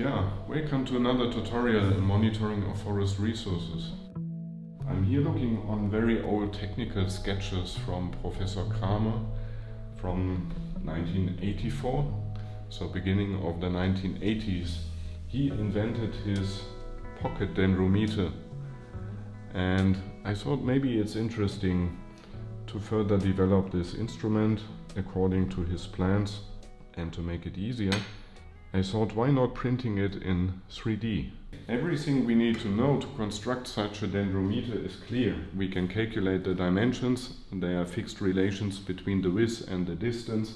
Yeah, welcome to another tutorial in monitoring of forest resources. I'm here looking on very old technical sketches from Professor Kramer from 1984, so beginning of the 1980s. He invented his pocket dendrometer, and I thought maybe it's interesting to further develop this instrument according to his plans, and to make it easier, I thought, why not printing it in 3D? Everything we need to know to construct such a dendrometer is clear. We can calculate the dimensions, there are fixed relations between the width and the distance,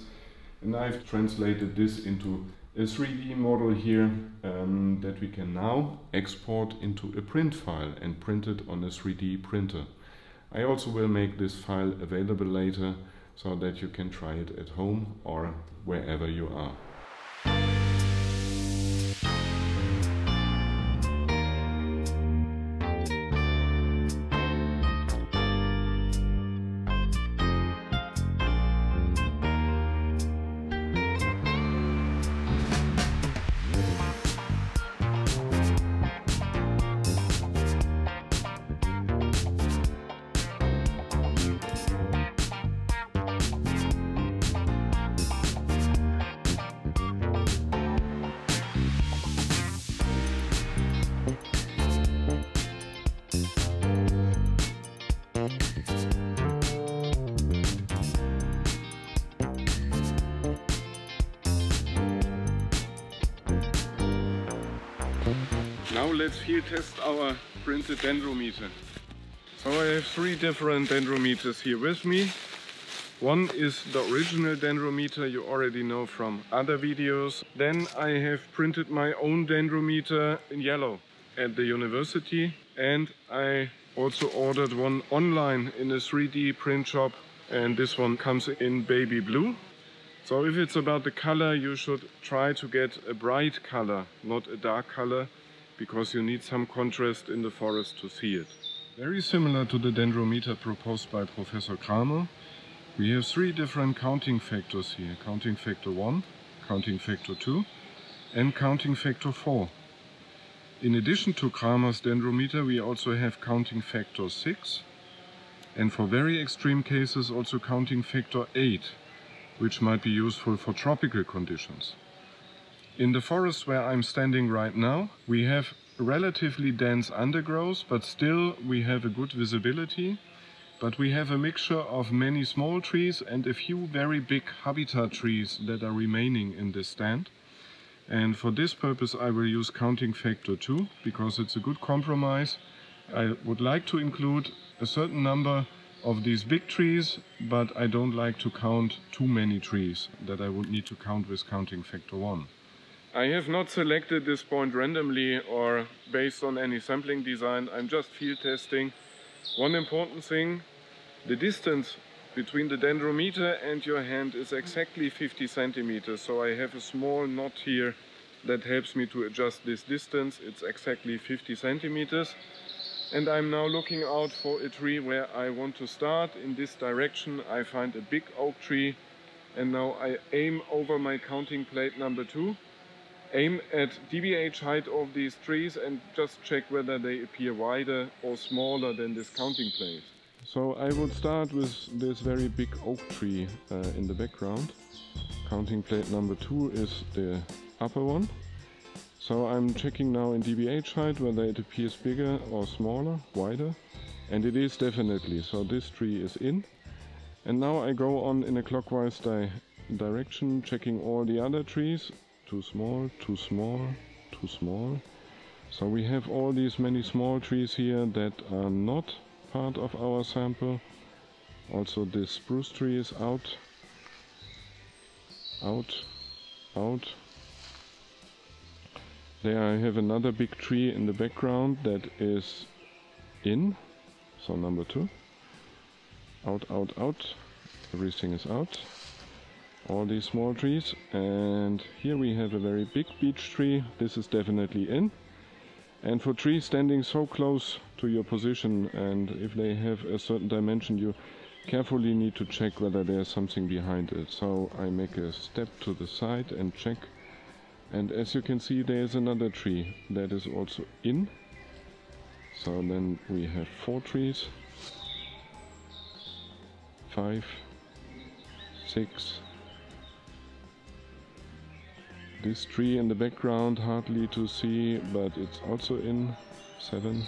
and I've translated this into a 3D model here that we can now export into a print file and print it on a 3D printer. I also will make this file available later so that you can try it at home or wherever you are. Now let's field test our printed dendrometer. So I have three different dendrometers here with me. One is the original dendrometer you already know from other videos. Then I have printed my own dendrometer in yellow at the university. And I also ordered one online in a 3D print shop. And this one comes in baby blue. So if it's about the color, you should try to get a bright color, not a dark color, because you need some contrast in the forest to see it. Very similar to the dendrometer proposed by Professor Kramer, we have three different counting factors here. Counting factor 1, counting factor 2 and counting factor 4. In addition to Kramer's dendrometer, we also have counting factor 6 and for very extreme cases also counting factor 8, which might be useful for tropical conditions. In the forest where I'm standing right now, we have relatively dense undergrowth, but still we have a good visibility. But we have a mixture of many small trees and a few very big habitat trees that are remaining in this stand. And for this purpose I will use counting factor 2, because it's a good compromise. I would like to include a certain number of these big trees, but I don't like to count too many trees that I would need to count with counting factor 1. I have not selected this point randomly or based on any sampling design, I'm just field testing. One important thing, the distance between the dendrometer and your hand is exactly 50 centimeters. So I have a small knot here that helps me to adjust this distance. It's exactly 50 centimeters. And I'm now looking out for a tree where I want to start. In this direction I find a big oak tree and now I aim over my counting plate number 2. Aim at DBH height of these trees and just check whether they appear wider or smaller than this counting plate. So I would start with this very big oak tree in the background. Counting plate number 2 is the upper one. So I'm checking now in DBH height whether it appears bigger or smaller, wider. And it is definitely, so this tree is in. And now I go on in a clockwise direction, checking all the other trees. Too small, too small, too small. So we have all these many small trees here that are not part of our sample. Also this spruce tree is out, out, out. There I have another big tree in the background that is in, so number 2. Out, out, out, everything is out. All these small trees, and here we have a very big beech tree. This is definitely in. And for trees standing so close to your position, and if they have a certain dimension, you carefully need to check whether there's something behind it. So I make a step to the side and check, And as you can see, there is another tree that is also in. So then we have 4 trees. 5, 6. This tree in the background hardly to see, but it's also in. 7.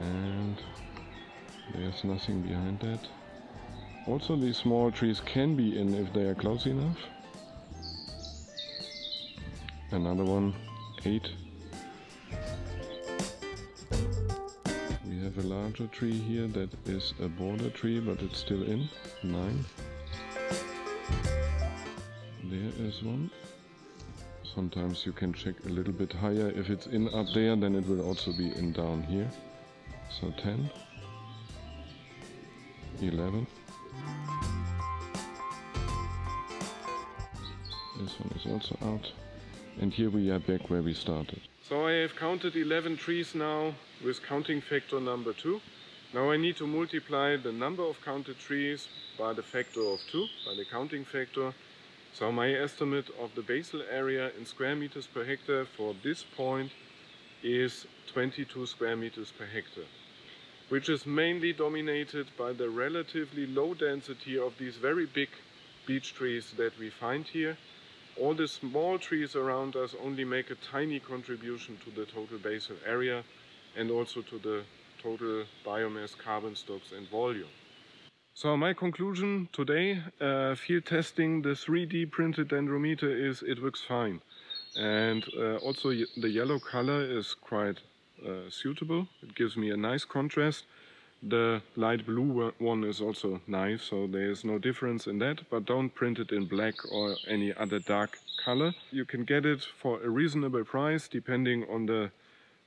And there's nothing behind that. Also these small trees can be in if they are close enough. Another one, 8. We have a larger tree here that is a border tree, but it's still in, 9. There is one. Sometimes you can check a little bit higher. If it's in up there, then it will also be in down here. So 10. 11. This one is also out. And here we are back where we started. So I have counted 11 trees now with counting factor number 2. Now I need to multiply the number of counted trees by the factor of 2, by the counting factor. So my estimate of the basal area in square meters per hectare for this point is 22 square meters per hectare, which is mainly dominated by the relatively low density of these very big beech trees that we find here. All the small trees around us only make a tiny contribution to the total basal area and also to the total biomass, carbon stocks and volume. So my conclusion today, field testing the 3D printed dendrometer is it works fine. And also the yellow color is quite suitable. It gives me a nice contrast. The light blue one is also nice, so there is no difference in that, but don't print it in black or any other dark color. You can get it for a reasonable price depending on the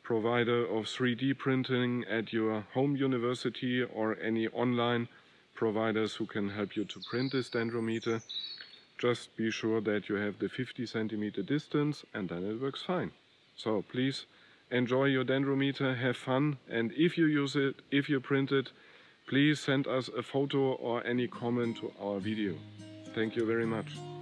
provider of 3D printing at your home university or any online providers who can help you to print this dendrometer. Just be sure that you have the 50 cm distance and then it works fine. So please enjoy your dendrometer, have fun, and if you use it, if you print it, please send us a photo or any comment to our video. Thank you very much.